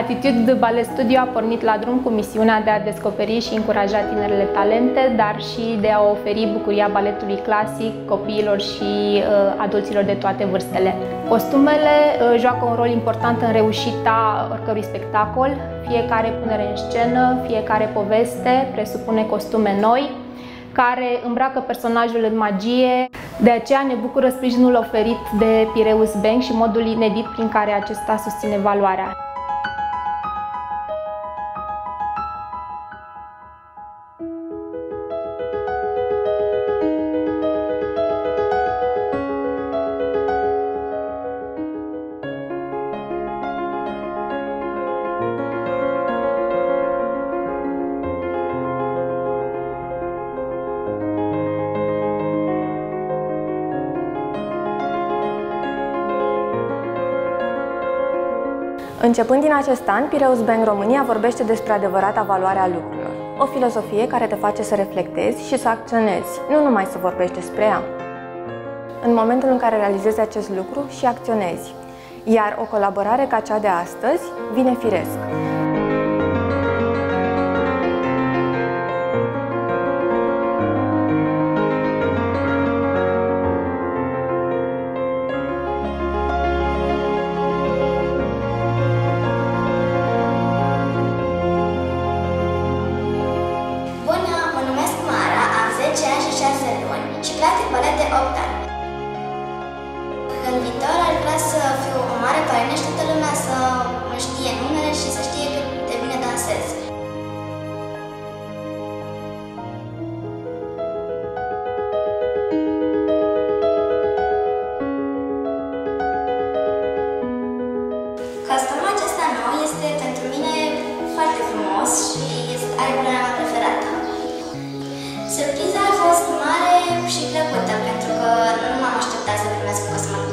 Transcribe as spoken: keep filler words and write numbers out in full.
Attitude Ballet Studio a pornit la drum cu misiunea de a descoperi și încuraja tinerele talente, dar și de a oferi bucuria baletului clasic copiilor și uh, adulților de toate vârstele. Costumele uh, joacă un rol important în reușita oricărui spectacol. Fiecare punere în scenă, fiecare poveste presupune costume noi, care îmbracă personajul în magie. De aceea ne bucură sprijinul oferit de Piraeus Bank și modul inedit prin care acesta susține valoarea. Începând din acest an, Piraeus Bank România vorbește despre adevărata valoare a lucrurilor. O filozofie care te face să reflectezi și să acționezi, nu numai să vorbești despre ea. În momentul în care realizezi acest lucru și acționezi, iar o colaborare ca cea de astăzi vine firesc. Și practic balet de opt ani. În viitor ar vrea să fiu o mare balerină și toată lumea să mă știe numele și să știe cât de bine dansez. Costumul acesta nou este pentru mine foarte frumos și are bună mea preferată. Surpriza a fost mare și plăcută, pentru că nu m-am așteptat să primesc un costum.